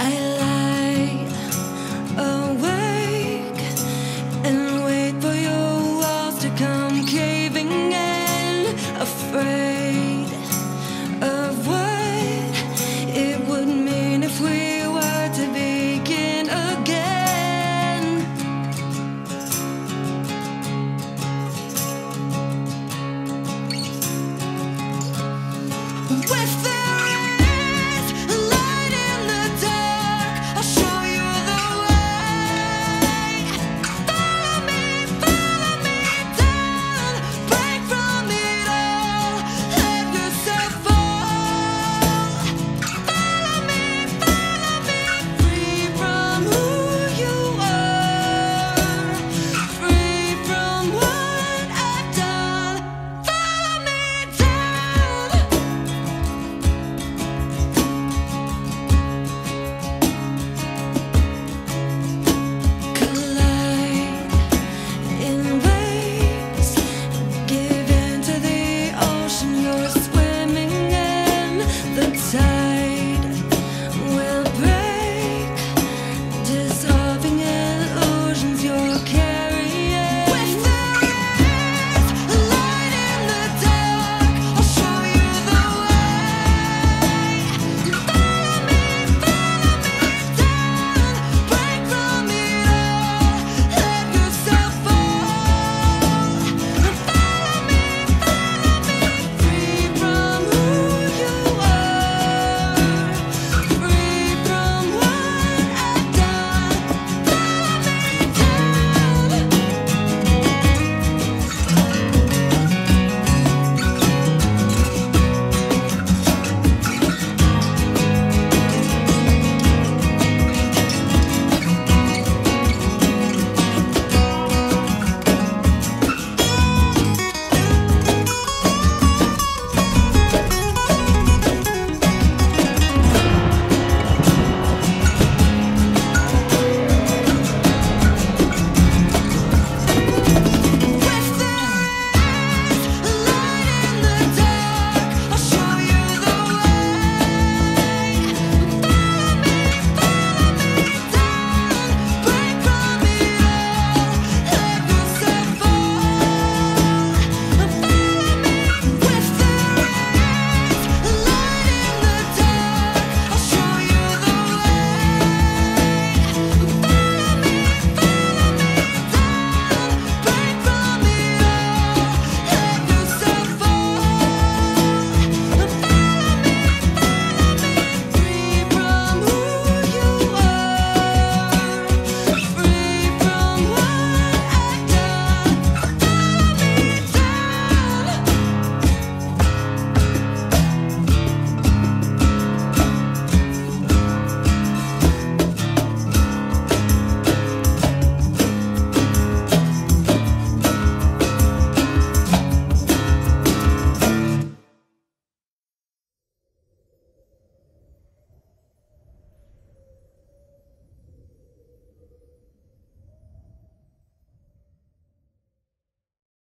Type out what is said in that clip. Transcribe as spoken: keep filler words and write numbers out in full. I